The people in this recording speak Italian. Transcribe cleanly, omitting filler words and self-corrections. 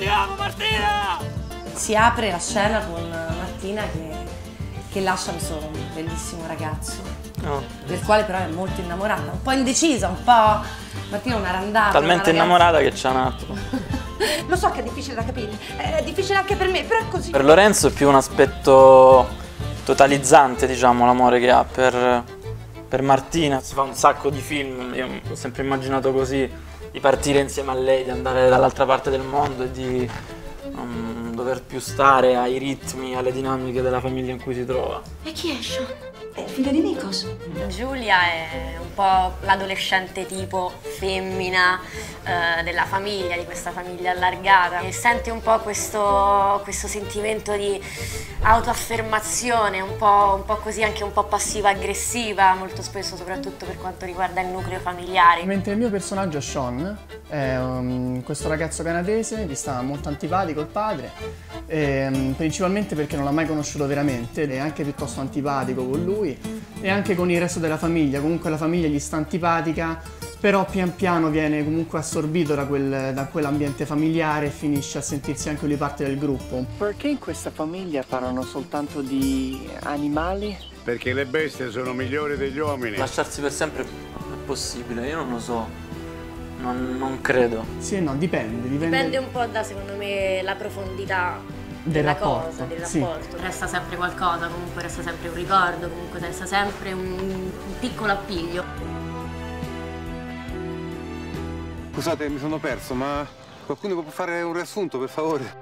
ti amo, Martina! Si apre la scena con Martina che lascia il suo bellissimo ragazzo, del quale però è molto innamorata, un po' indecisa, un po'... Martina è una randata. Talmente innamorata che c'è un attimo. Lo so che è difficile da capire, è difficile anche per me, però è così. Per Lorenzo è più un aspetto totalizzante, diciamo, l'amore che ha per Martina. Si fa un sacco di film, io ho sempre immaginato così, di partire insieme a lei, di andare dall'altra parte del mondo e di non dover più stare ai ritmi, alle dinamiche della famiglia in cui si trova. E chi è Sean? È figlio di Mikos. Giulia è un po' l'adolescente tipo femmina della famiglia, di questa famiglia allargata, e sente un po' questo sentimento di autoaffermazione, un po' così, anche un po' passiva-aggressiva, molto spesso, soprattutto per quanto riguarda il nucleo familiare. Mentre il mio personaggio Sean è questo ragazzo canadese che sta molto antipatico il padre, principalmente perché non l'ha mai conosciuto veramente ed è anche piuttosto antipatico con lui e anche con il resto della famiglia. Comunque la famiglia gli sta antipatica, però pian piano viene comunque assorbito da quell'ambiente familiare e finisce a sentirsi anche lui parte del gruppo. Perché in questa famiglia parlano soltanto di animali? Perché le bestie sono migliori degli uomini. Lasciarsi per sempre è possibile? Io non lo so. Non credo. Sì e no, dipende. Dipende un po' da, secondo me, la profondità del rapporto. Resta sempre qualcosa, comunque resta sempre un ricordo, comunque resta sempre un piccolo appiglio. Scusate, mi sono perso, ma qualcuno può fare un riassunto, per favore?